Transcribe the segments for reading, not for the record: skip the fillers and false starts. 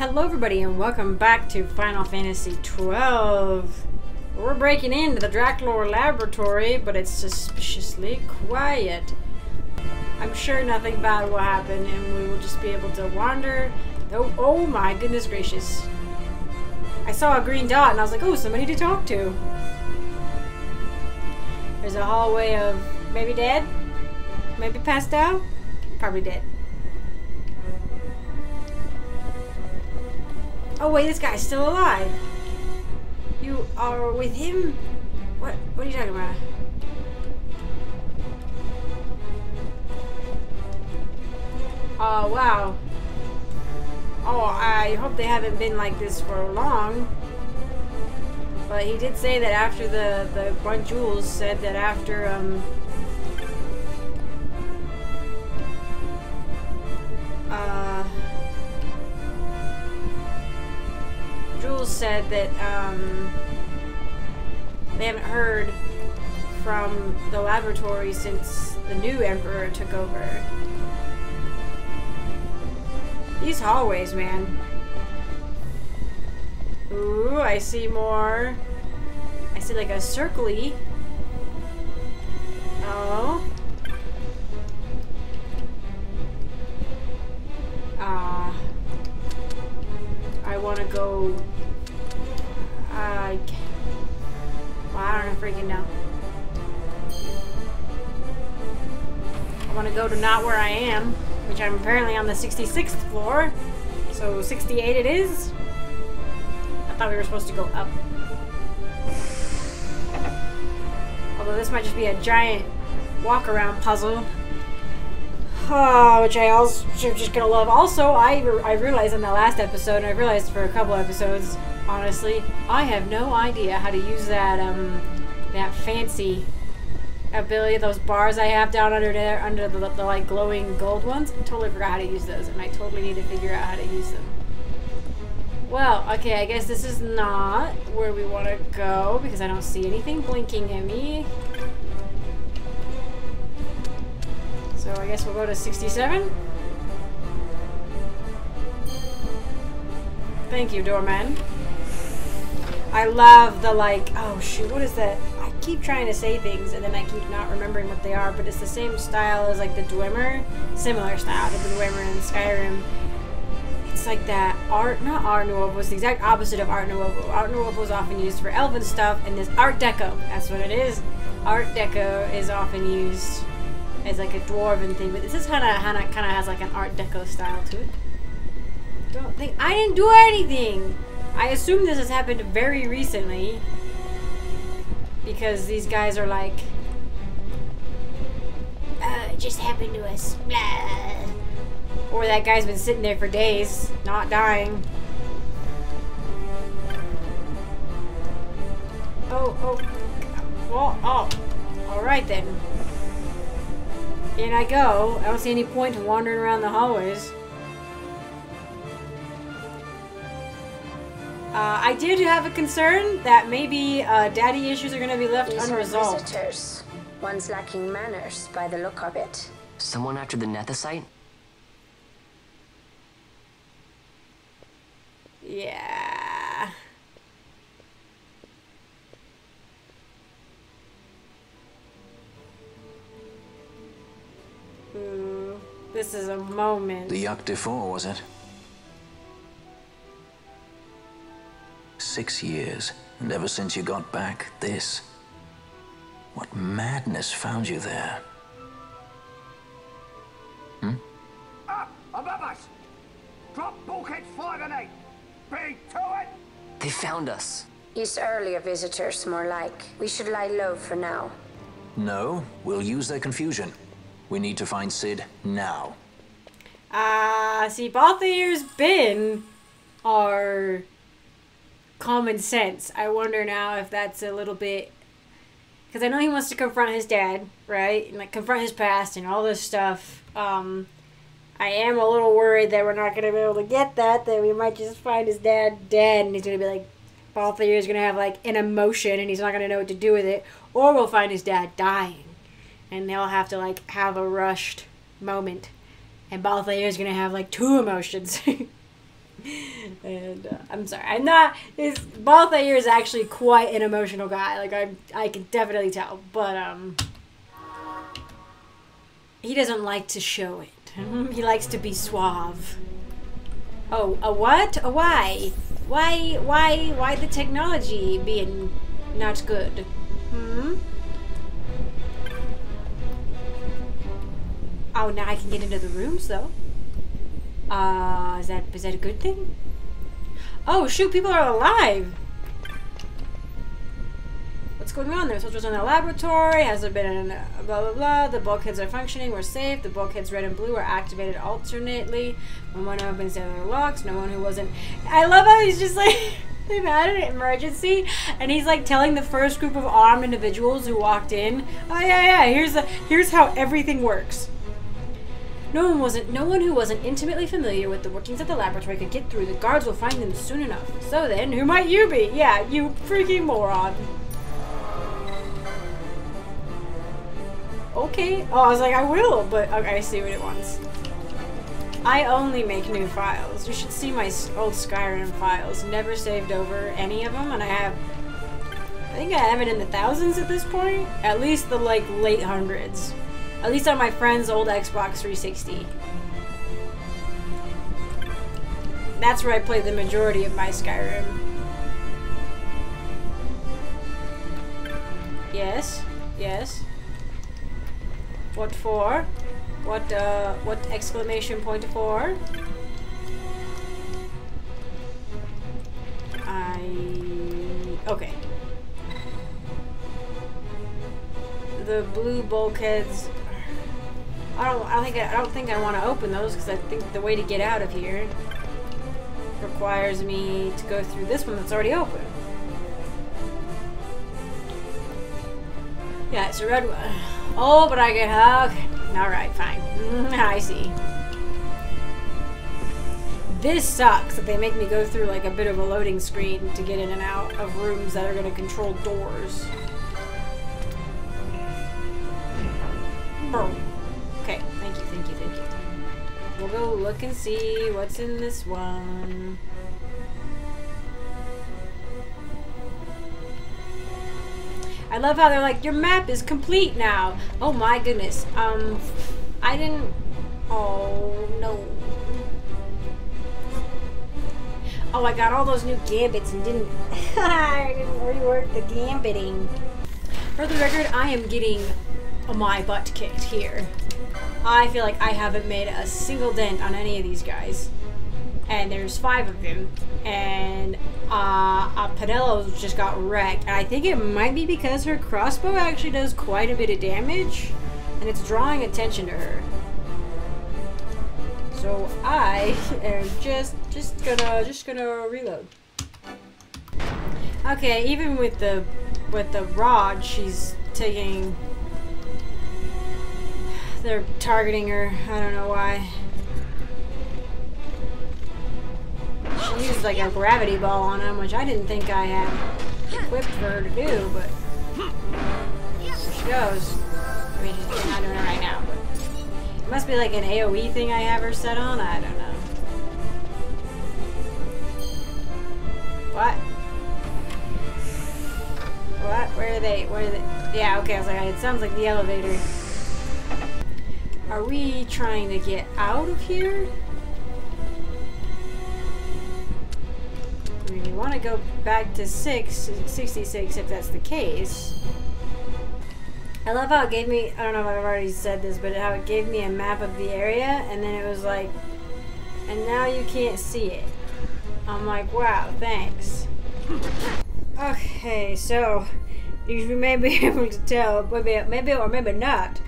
Hello everybody and welcome back to Final Fantasy XII. We're breaking into the Draklor laboratory, but it's suspiciously quiet. I'm sure nothing bad will happen and we will just be able to wander. Oh my goodness gracious. I saw a green dot and I was like, oh, somebody to talk to. There's a hallway of maybe dead, maybe passed out, probably dead. Oh wait, this guy's still alive. You are with him? What are you talking about? Oh wow. Oh, I hope they haven't been like this for long. But he did say that after the One Jules said that after Jules said that they haven't heard from the laboratory since the new Emperor took over. These hallways, man. Ooh, I see more. I see like a circle-y. Oh. I want to go... well, I don't freaking know. I want to go to not where I am, which I'm apparently on the 66th floor. So 68 it is. I thought we were supposed to go up. Although this might just be a giant walk-around puzzle. Oh, which I also just gonna love. Also, I realized in the last episode, I realized for a couple episodes, honestly, I have no idea how to use that that fancy ability, those bars I have down under there, under the like glowing gold ones. I totally forgot how to use those, and I totally need to figure out how to use them. Well, okay, I guess this is not where we want to go because I don't see anything blinking at me. So I guess we'll go to 67. Thank you, doorman. I love the like, oh shoot, what is that? I keep trying to say things and then I keep not remembering what they are, but it's the same style as like the Dwemer. Similar style to the Dwemer in Skyrim. It's like that Art Nouveau was the exact opposite of Art Nouveau. Art Nouveau is often used for elven stuff, and this Art Deco, that's what it is. Art Deco is often used as like a dwarven thing, but this is kind of has like an Art Deco style to it. Don't think I didn't do anything. I assume this has happened very recently because these guys are like, it just happened to us. Blah. Or that guy's been sitting there for days, not dying. Oh. All right then. In I go. I don't see any point to wandering around the hallways. I did have a concern that maybe daddy issues are going to be left unresolved. These are visitors. One's lacking manners by the look of it. Someone after the nethicite? Yeah. Ooh, this is a moment. The Yuck Defoe, was it? 6 years, and ever since you got back, this. What madness found you there? Up above us! Drop bulkhead 5 and 8! Be to it! They found us. Use earlier visitors, more like. We should lie low for now. No, we'll use their confusion. We need to find Cid now. See, Balthier's been our common sense. I wonder now if that's a little bit... Because I know he wants to confront his dad, right? And, like, confront his past and all this stuff. I am a little worried that we're not going to be able to get that we might just find his dad dead, and he's going to be like, Balthier is going to have like an emotion, and he's not going to know what to do with it, or we'll find his dad dying, and they'll have to like have a rushed moment, and Balthier is going to have like two emotions. And I'm sorry, I'm not. Balthier is actually quite an emotional guy. Like I can definitely tell. But he doesn't like to show it. He likes to be suave. Oh, a what? A why? Why the technology being not good? Hmm. Oh, now I can get into the rooms though. Is that a good thing? Oh shoot, people are alive! What's going on? There are soldiers in the laboratory. Has there been a blah blah blah? The bulkheads are functioning. We're safe. The bulkheads red and blue are activated alternately. No one opens the other locks. No one who wasn't. I love how he's just like they've had an emergency, and he's like telling the first group of armed individuals who walked in. Oh yeah, here's how everything works. No one who wasn't intimately familiar with the workings of the laboratory could get through. The guards will find them soon enough. So then, who might you be? Yeah, you freaking moron. Okay. Oh, I was like, I will, but okay, I see what it wants. I only make new files. You should see my old Skyrim files. Never saved over any of them, and I think I have it in the thousands at this point. At least the, like, late hundreds. At least on my friend's old Xbox 360. That's where I played the majority of my Skyrim. Yes, yes. What for? What exclamation point for? Okay. The blue bulkheads. I don't think I want to open those because I think the way to get out of here requires me to go through this one that's already open. Yeah, it's a red one. Oh, but I get okay. All right, fine. I see. This sucks that they make me go through like a bit of a loading screen to get in and out of rooms that are going to control doors. Boom. Okay, thank you. We'll go look and see what's in this one. I love how they're like, your map is complete now. Oh my goodness. I didn't... Oh, no. Oh, I got all those new gambits and didn't... I didn't rework the gambiting. For the record, I am getting my butt kicked here. I feel like I haven't made a single dent on any of these guys. And there's 5 of them. And Penelo just got wrecked. And I think it might be because her crossbow actually does quite a bit of damage. And it's drawing attention to her. So I am just gonna reload. Okay, even with the rod, she's taking... They're targeting her. I don't know why. She used like a gravity ball on him, which I didn't think I had equipped her to do, but there she goes. I mean, she's not doing it right now, but it must be like an AoE thing I have her set on. I don't know. What? What? Where are they? Yeah, okay. I was like, it sounds like the elevator. Are we trying to get out of here? We want to go back to 66 if that's the case. I love how it gave me, I don't know if I've already said this, but how it gave me a map of the area and then it was like, and now you can't see it. I'm like, wow, thanks. Okay, so you may be able to tell, maybe or maybe not.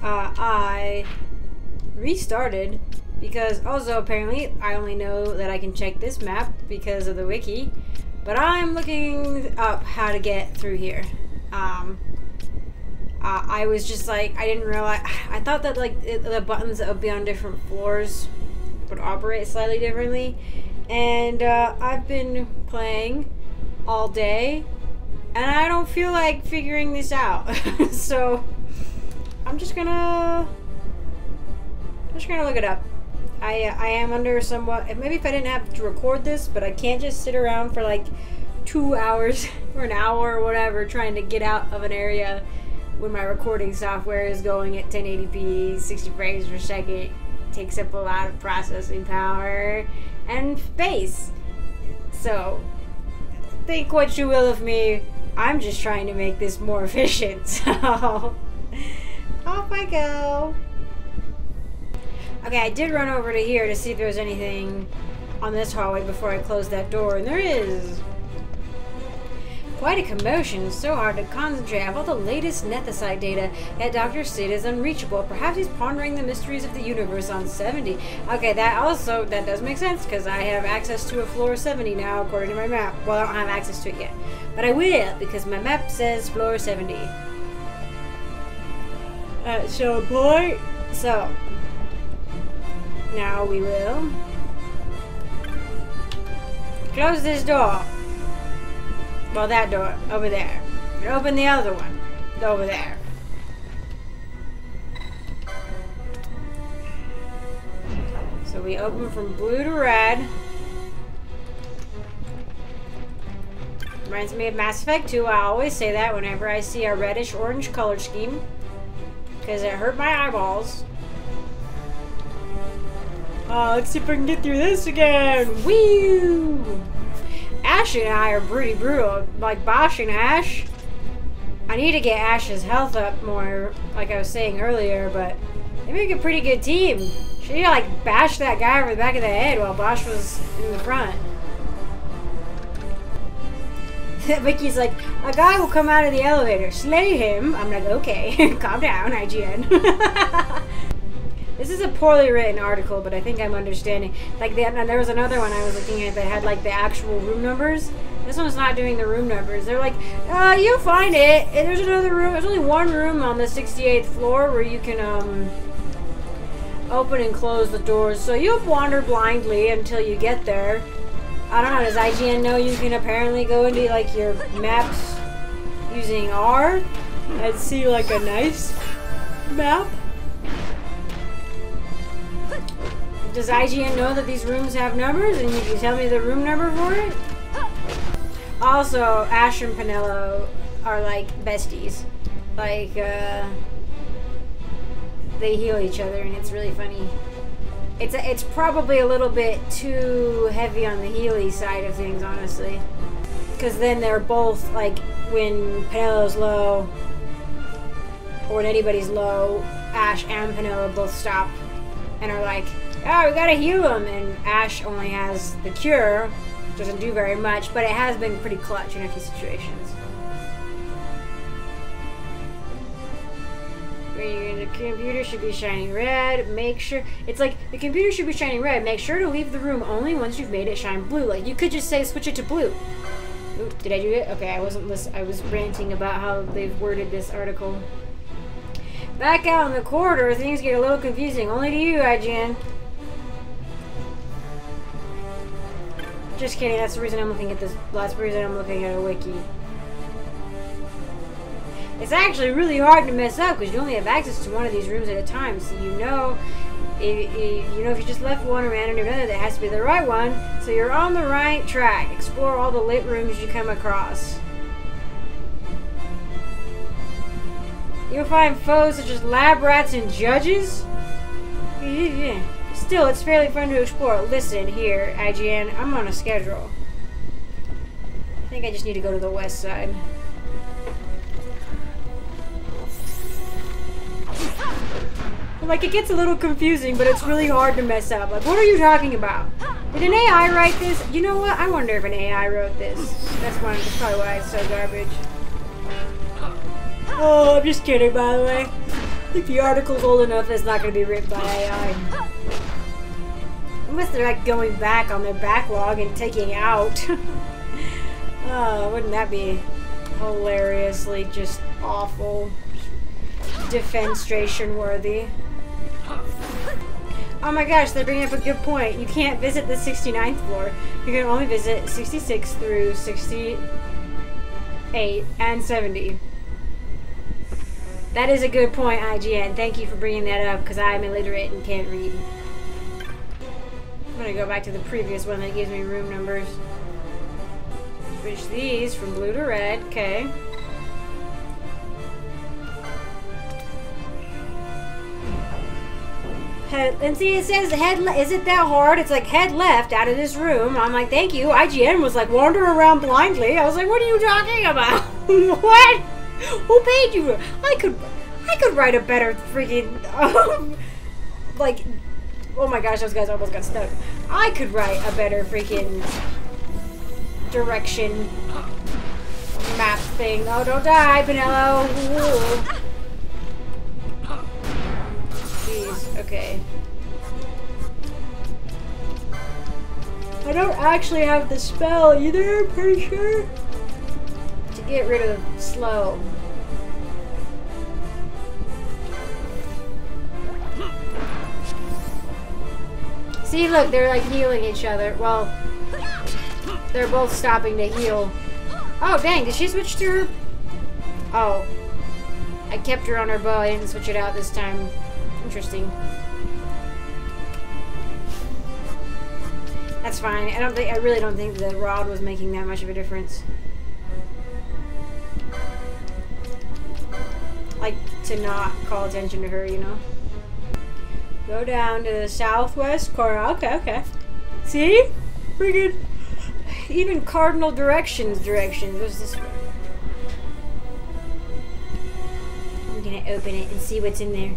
I restarted because also apparently I only know that I can check this map because of the wiki, but I'm looking up how to get through here. I was just like, I didn't realize, I thought that like the buttons that would be on different floors would operate slightly differently, and I've been playing all day and I don't feel like figuring this out. So I'm just gonna look it up. I am under somewhat... Maybe if I didn't have to record this, but I can't just sit around for like 2 hours or an hour or whatever trying to get out of an area when my recording software is going at 1080p, 60 frames per second. It takes up a lot of processing power and space. So, think what you will of me. I'm just trying to make this more efficient, so... Off I go. Okay, I did run over to here to see if there was anything on this hallway before I closed that door, and there is. Quite a commotion. It's so hard to concentrate. I have all the latest nethicite data, yet Dr. Cid is unreachable. Perhaps he's pondering the mysteries of the universe on 70. Okay, that does make sense, because I have access to a floor 70 now, according to my map. Well, I don't have access to it yet, but I will, because my map says floor 70. That's your boy. So, now we will close this door. Well, that door, over there. And open the other one, over there. So we open from blue to red. Reminds me of Mass Effect 2. I always say that whenever I see a reddish-orange color scheme, because it hurt my eyeballs. Let's see if I can get through this again. Woo! Ashe and I are pretty brutal, like Bosch and Ashe. I need to get Ashe's health up more, like I was saying earlier, but they make a pretty good team. She need to, like, bash that guy over the back of the head while Bosch was in the front. Vicky's like, a guy will come out of the elevator, slay him. I'm like, okay, calm down, IGN. This is a poorly written article, but I think I'm understanding. Like, there was another one I was looking at that had, like, the actual room numbers. This one's not doing the room numbers. They're like, you'll find it. And there's another room. There's only one room on the 68th floor where you can, open and close the doors. So you'll wander blindly until you get there. I don't know, does IGN know you can apparently go into, like, your maps using R and see, like, a nice map? Does IGN know that these rooms have numbers, and you can tell me the room number for it? Also, Ashe and Penelo are like besties. Like, they heal each other, and it's really funny. It's probably a little bit too heavy on the healy side of things, honestly. Because then they're both, like, when Penelo's low, or when anybody's low, Ashe and Penelo both stop and are like, oh, we gotta heal him, and Ashe only has the cure, doesn't do very much, but it has been pretty clutch in a few situations. The computer should be shining red, make sure, it's like, the computer should be shining red, make sure to leave the room only once you've made it shine blue. Like, you could just say, switch it to blue. Ooh, did I do it? Okay, I wasn't listening, I was ranting about how they've worded this article. Back out in the corridor, things get a little confusing, only to you, IGN. Just kidding, that's the reason I'm looking at this. That's the reason I'm looking at a wiki. It's actually really hard to mess up because you only have access to one of these rooms at a time. So you know if you just left one or ran into another, that has to be the right one. So you're on the right track. Explore all the lit rooms you come across. You'll find foes such as lab rats and judges. Still, it's fairly fun to explore. Listen here, IGN, I'm on a schedule. I think I just need to go to the west side. Like, it gets a little confusing, but it's really hard to mess up. Like, what are you talking about? Did an AI write this? You know what? I wonder if an AI wrote this. That's probably why it's so garbage. Oh, I'm just kidding, by the way. If the article's old enough, it's not going to be written by AI. Unless they're, like, going back on their backlog and taking out. Oh, wouldn't that be hilariously just awful? Defenstration worthy. Oh my gosh, they're bringing up a good point. You can't visit the 69th floor. You can only visit 66 through 68 and 70. That is a good point, IGN. Thank you for bringing that up, because I'm illiterate and can't read. I'm gonna go back to the previous one that gives me room numbers. Switch these from blue to red, okay. And see, it says head. Is it that hard? It's like head left out of this room. I'm like, thank you. IGN was like, wander around blindly. I was like, what are you talking about? What? Who paid you? I could write a better freaking like. Oh my gosh, those guys almost got stuck. I could write a better freaking direction map thing. Oh, don't die, Penelo. Ooh. Jeez, okay. I don't actually have the spell either, I'm pretty sure. To get rid of slow. See, look, they're like healing each other. Well, they're both stopping to heal. Oh, dang, did she switch to her? Oh. I kept her on her bow, I didn't switch it out this time. Interesting. That's fine. I really don't think the rod was making that much of a difference. Like, to not call attention to her, you know? Go down to the southwest corner. Okay, okay. See? Freaking. Even cardinal directions. What's this? I'm gonna open it and see what's in there.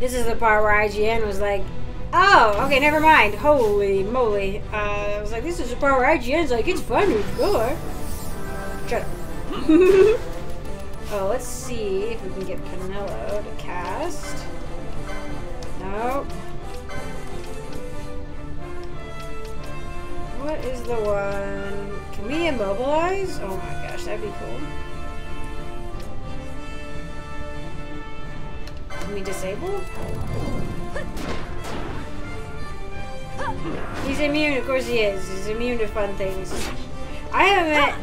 This is the part where IGN was like, oh, okay, never mind. Holy moly. I was like, this is the part where IGN's like, it's fun to explore. Shut up. Oh, let's see if we can get Penelo to cast. Nope. What is the one? Can we immobilize? Oh my gosh, that'd be cool. Can we disable? He's immune, of course he is. He's immune to fun things. I haven't.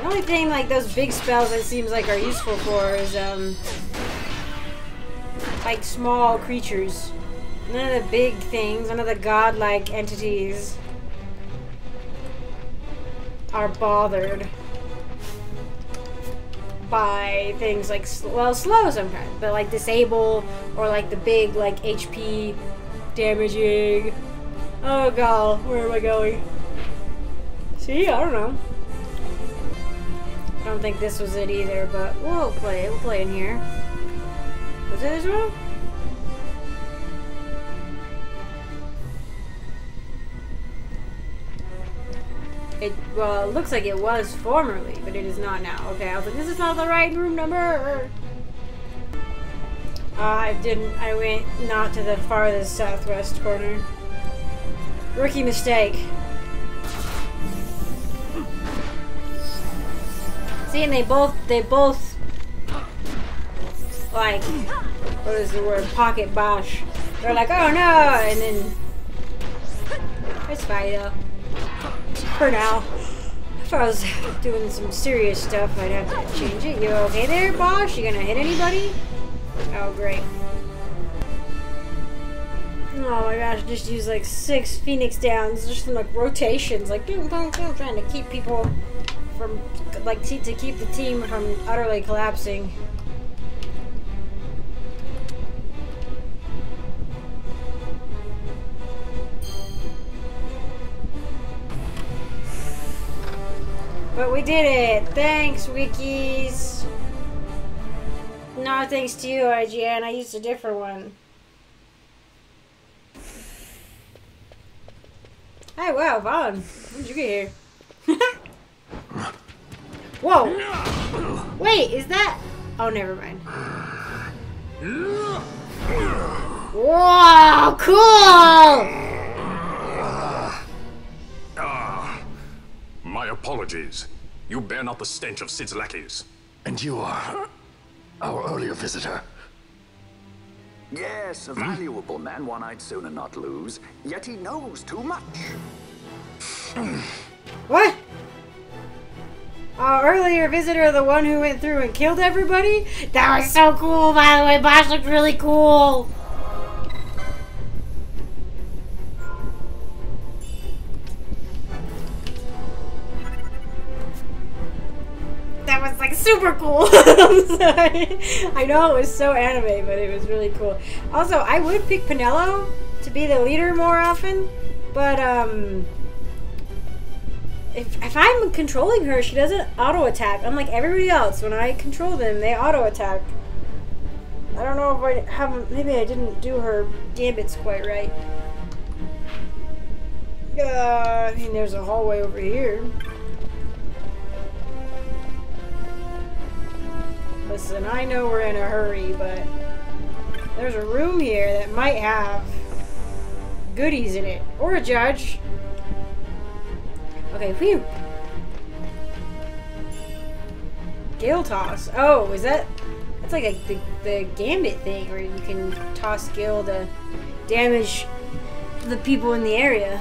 The only thing like those big spells that seems like are useful for is like small creatures. None of the big things, none of the godlike entities are bothered by things like, well, slow sometimes, but like disable or like the big like HP damaging. Oh god, where am I going? See, I don't know. I don't think this was it either, but we'll play in here. Was it this one? It, well, it looks like it was formerly, but it is not now. Okay, I was like, this is not the right room number! I went not to the farthest southwest corner. Rookie mistake. See, and they both, like, what is the word? Pocket Bosch. They're like, oh no! And then, it's fine though. For now. If I was doing some serious stuff, I'd have to change it. You okay there, Bosch? You gonna hit anybody? Oh, great. Oh my gosh, just use like 6 Phoenix Downs, just from, like rotations, like boom, boom, boom, trying to keep people from, like, to keep the team from utterly collapsing. But we did it! Thanks, Wikis! No, thanks to you, IGN. I used a different one. Hey, wow, Vaughn. How did you get here? Whoa! Wait, is that... Oh, never mind. Whoa, cool! My apologies. You bear not the stench of Cid's lackeys. And you are our earlier visitor. Yes, a valuable man, one I'd sooner not lose. Yet he knows too much. What? Our earlier visitor, the one who went through and killed everybody? That was so cool, by the way. Bosch looked really cool. super cool. I'm sorry. I know it was so anime, but it was really cool. Also, I would pick Penelo to be the leader more often, but if I'm controlling her, she doesn't auto attack. Unlike everybody else, when I control them, they auto attack. I don't know if I haven't. Maybe I didn't do her gambits quite right. I mean, there's a hallway over here. Listen, I know we're in a hurry, but there's a room here that might have goodies in it, or a judge. Okay, whew. Gale toss. Oh, is that? That's like the gambit thing where you can toss gale to damage the people in the area.